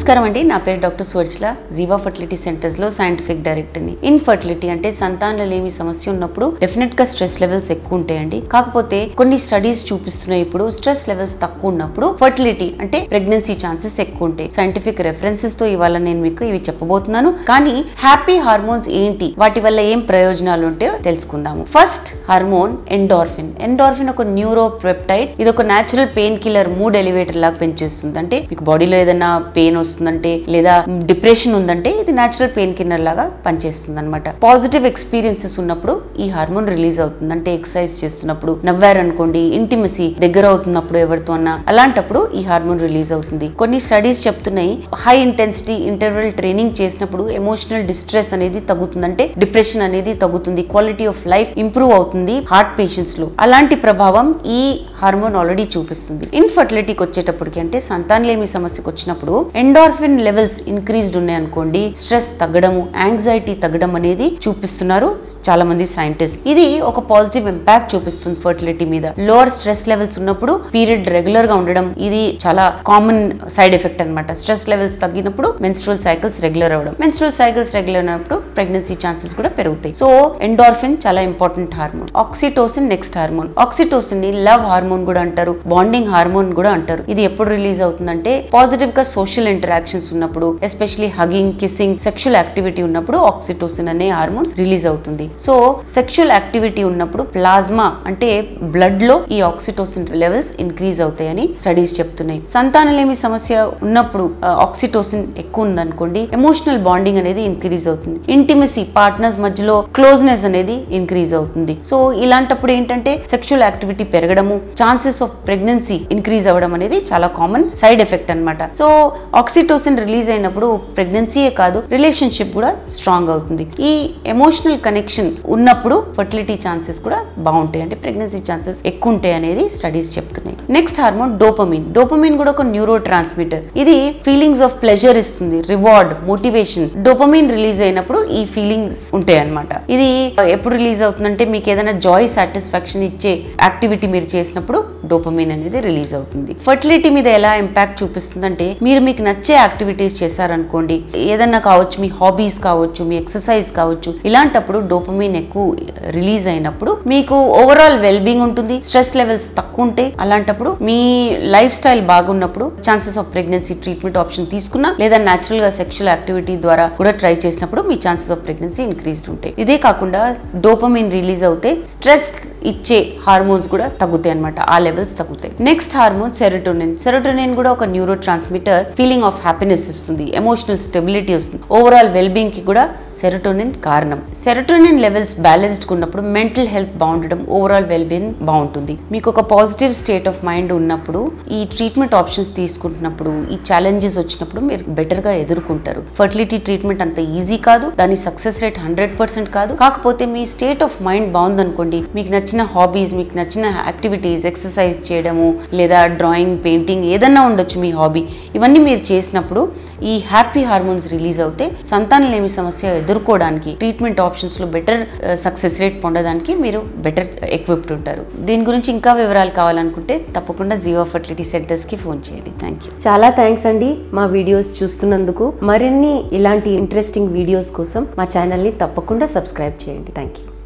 నమస్కారం అండి నా పేరు డాక్టర్ స్వర్చల జీవా ఫర్టిలిటీ సెంటర్స్ లో సైంటిఫిక్ డైరెక్టర్ ని ఇన్ ఫర్టిలిటీ అంటే సంతానలేమి సమస్య ఉన్నప్పుడు డెఫినెట్ గా స్ట్రెస్ లెవెల్స్ ఎక్కువ ఉంటాయండి కాకపోతే కొన్ని స్టడీస్ చూపిస్తున్నాయి ఇప్పుడు స్ట్రెస్ లెవెల్స్ తక్కువ ఉన్నప్పుడు ఫర్టిలిటీ అంటే ప్రెగ్నెన్సీ ఛాన్సెస్ ఎక్కువ ఉంటాయి సైంటిఫిక్ రెఫరెన్సెస్ తో ఇవాల నేను మీకు ఇవి చెప్పబోతున్నాను కానీ హ్యాపీ హార్మోన్స్ ఏంటి వాటి వల్ల ఏం ప్రయోజనాలు ఉంటాయో తెలుసుకుందాము ఫస్ట్ హార్మోన్ ఎండార్ఫిన్ ఎండార్ఫిన్ ఒక న్యూరో పెప్టైడ్ ఇది ఒక natural painkiller mood elevator లాగా పనిచేస్తుంది అంటే మీకు బాడీలో ఏదైనా పెయిన్ వస్తుందంటే లేదా డిప్రెషన్ ఉందంటే ఇది నేచురల్ పెయిన్ కిల్లర్ లాగా పనిచేస్తుంది అనమాట పాజిటివ్ ఎక్స్పీరియన్సెస్ ఉన్నప్పుడు ఈ హార్మోన్ రిలీజ్ అవుతుంది అంటే ఎక్సర్సైజ్ చేస్తున్నప్పుడు నవ్వారనుకోండి ఇంటిమసీ దగ్గర అవుతున్నప్పుడు ఎవరితో అన్నా అలాంటప్పుడు ఈ హార్మోన్ రిలీజ్ అవుతుంది కొన్ని స్టడీస్ చెప్తున్నాయి హై ఇంటెన్సిటీ ఇంటర్వెల్ ట్రైనింగ్ చేసినప్పుడు ఎమోషనల్ డిస్ట్రెస్ అనేది తగ్గుతుంది అంటే డిప్రెషన్ అనేది తగ్గుతుంది క్వాలిటీ ఆఫ్ లైఫ్ ఇంప్రూవ్ అవుతుంది హార్ట్ పేషెంట్స్ లో అలాంటి ప్రభావం ఈ హార్మోన్ ఆల్రెడీ చూపిస్తుంది ఇన్ఫర్టిలిటీకి వచ్చేటప్పటికి అంటే సంతానలేమి సమస్యకు వచ్చినప్పుడు ఎండార్ఫిన్ లెవెల్స్ ఇంక్రీజ్డ్ ఉన్నాయనుకోండి స్ట్రెస్ తగ్గడము యాంగ్జైటీ తగ్గడం అనేది చూపిస్తున్నారు చాలా మంది సైంటిస్ట్ ఇది ఒక పాజిటివ్ ఇంపాక్ట్ చూపిస్తుంది ఫర్టిలిటీ మీద లోవర్ స్ట్రెస్ లెవెల్స్ ఉన్నప్పుడు పీరియడ్ రెగ్యులర్ గా ఉండడం ఇది చాలా కామన్ సైడ్ ఎఫెక్ట్ అనమాట స్ట్రెస్ లెవెల్స్ తగ్గినప్పుడు మెన్స్ట్రువల్ సైకిల్స్ రెగ్యులర్ అవ్వడం మెన్స్ట్రువల్ సైకిల్స్ రెగ్యులర్ అయినప్పుడు ప్రెగ్నెన్సీ ఛాన్సెస్ కూడా పెరుగుతాయి సో ఎండార్ఫిన్ చాలా important hormone oxytocin next hormone oxytocin ని లవ్ హార్మోన్ కూడా అంటారు బాండింగ్ హార్మోన్ కూడా అంటారు ఇది ఎప్పుడు రిలీజ్ అవుతుందంటే పాజిటివ్ గా సోషల్ ఇంటరాక్షన్స్ ఉన్నప్పుడు especially hugging kissing sexual activity ఉన్నప్పుడు ఆక్సిటోసిన్ అనే హార్మోన్ రిలీజ్ అవుతుంది సో సెక్షువల్ యాక్టివిటీ ఉన్నప్పుడు ప్లాస్మా అంటే బ్లడ్ లో ఈ ఆక్సిటోసిన్ లెవెల్స్ ఇంక్రీజ్ అవుతాయని స్టడీస్ చెప్తున్నాయి సంతానలేమి సమస్య ఉన్నప్పుడు ఆక్సిటోసిన్ ఎక్కువ ఉందనుకోండి ఎమోషనల్ బాండింగ్ అనేది ఇంక్రీజ్ అవుతుంది ఇంటిమసీ పార్ట్నర్స్ మధ్యలో క్లోజ్నెస్ అనేది ఇంక్రీజ్ అవుతుంది సో ఇలాంటప్పుడు ఏంటంటే సెక్షువల్ యాక్టివిటీ పెరగడము ఛాన్సెస్ ఆఫ్ ప్రెగ్నెన్సీ ఇంక్రీజ్ అవ్వడం అనేది చాలా కామన్ సైడ్ ఎఫెక్ట్ అనమాట సో ఆక్సిటోసిన్ రిలీజ్ అయినప్పుడు ప్రెగ్నెన్సీయే కాదు రిలేషన్షిప్ కూడా స్ట్రాంగ్ అవుతుంది ఈ ఎమోషనల్ కనెక్షన్ ఉన్నప్పుడు ఫర్టిలిటీ ఛాన్సెస్ కూడా బాగుంటాయి అంటే ప్రెగ్నెన్సీ ఛాన్సెస్ ఎక్కువ ఉంటాయి అనేది స్టడీస్ చెప్తున్నాయి నెక్స్ట్ హార్మోన్ డోపమిన్ డోపమిన్ కూడా ఒక న్యూరో ట్రాన్స్మిటర్ ఇది ఫీలింగ్స్ ఆఫ్ ప్లెజర్ ఇస్తుంది రివార్డ్ మోటివేషన్ డోపమిన్ రిలీజ్ అయినప్పుడు ఈ ఫీలింగ్స్ ఉంటాయి అనమాట ఇది ఎప్పుడు రిలీజ్ అవుతుందంటే మీకు ఏదైనా జాయ్ సాటిస్ఫాక్షన్ ఇచ్చే యాక్టివిటీ మీరు చేసినప్పుడు డోపమిన్ అనేది రిలీజ్ అవుతుంది ఫర్టిలిటీ మీద ఎలా ఇంపాక్ట్ చూపిస్తుందంటే మీరు మీకు నచ్చే యాక్టివిటీస్ చేశారనుకోండి ఏదన్నా కావచ్చు మీ హాబీస్ కావచ్చు మీ ఎక్సర్సైజ్ కావచ్చు ఇలాంటప్పుడు డోపమిన్ ఎక్కువ రిలీజ్ అయినప్పుడు మీకు ఓవరాల్ వెల్బీయింగ్ ఉంటుంది స్ట్రెస్ లెవెల్స్ తక్కువ ఉంటాయి అలాంటప్పుడు మీ లైఫ్ స్టైల్ బాగున్నప్పుడు chances of pregnancy treatment option తీసుకున్నా లేదా న్యాచురల్ గా సెక్షువల్ యాక్టివిటీ ద్వారా కూడా ట్రై చేసినప్పుడు మీ ఛాన్సెస్ ఆఫ్ ప్రెగ్నెన్సీ ఇంక్రీజ్డ్ ఉంటాయి ఇదే కాకుండా డోపమిన్ రిలీజ్ అవుతే స్ట్రెస్ ఇచ్చే హార్మోన్స్ కూడా తగ్గుతాయి అనమాట ఆ లెవెల్స్ తగ్గుతాయి నెక్స్ట్ హార్మోన్ సెరోటోనిన్ సెరోటోనిన్ కూడా ఒక neurotransmitter feeling of happiness ఇస్తుంది ఎమోషనల్ స్టెబిలిటీ వస్తుంది ఓవరాల్ వెల్బీయింగ్ కి కూడా సెరోటోనిన్ కారణం సెరోటోనిన్ లెవెల్స్ బ్యాలెన్స్డ్ ఉన్నప్పుడు మెంటల్ హెల్త్ బాగుండడం ఓవరాల్ వెల్బీయింగ్ బాగుంటుంది మీకు ఒక పాజిటివ్ స్టేట్ ఆఫ్ మైండ్ ఉన్నప్పుడు ఈ ట్రీట్మెంట్ ఆప్షన్స్ తీసుకుంటున్నప్పుడు ఈ ఛాలెంజెస్ వచ్చినప్పుడు మీరు బెటర్ గా ఎదుర్కొంటారు ఫర్టిలిటీ ట్రీట్మెంట్ అంత ఈజీ కాదు దాని సక్సెస్ రేట్ 100% కాదు కాకపోతే మీ స్టేట్ ఆఫ్ మైండ్ బాగుందనుకోండి మీకు నచ్చిన హాబీస్ మీకు నచ్చిన యాక్టివిటీస్ ఎక్సర్సైజ్ చేయడము లేదా డ్రాయింగ్ పెయింటింగ్ ఏదన్నా ఉండొచ్చు మీ హాబీ ఇవన్నీ మీరు చేసినప్పుడు ఈ హ్యాపీ హార్మోన్స్ రిలీజ్ అవుతే సంతానలేమి సమస్య ఎదుర్కోవడానికి ట్రీట్మెంట్ ఆప్షన్స్ లో బెటర్ సక్సెస్ రేట్ పొందడానికి మీరు బెటర్ ఎక్విప్డ్ ఉంటారు దీని గురించి ఇంకా వివరాలు కావాలనుకుంటే తప్పకుండా జివా ఫర్టిలిటీ సెంటర్స్ కి ఫోన్ చేయండి థ్యాంక్ యూ చాలా థ్యాంక్స్ అండి మా వీడియోస్ చూస్తున్నందుకు మరిన్ని ఇలాంటి ఇంట్రెస్టింగ్ వీడియోస్ కోసం మా ఛానల్ ని తప్పకుండా సబ్స్క్రైబ్ చేయండి థ్యాంక్ యూ